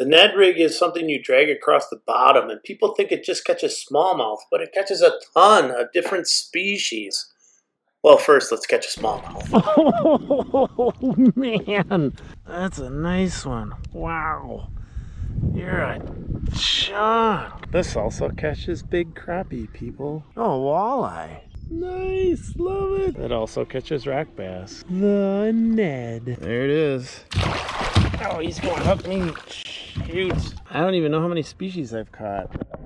The Ned Rig is something you drag across the bottom, and people think it just catches smallmouth, but it catches a ton of different species. Well, first, let's catch a smallmouth. Oh, man. That's a nice one. Wow. You're a chunk. This also catches big crappie, people. Oh, walleye. Nice. Love it. It also catches rock bass. The Ned. There it is. Oh, he's going up me. Huge. I don't even know how many species I've caught.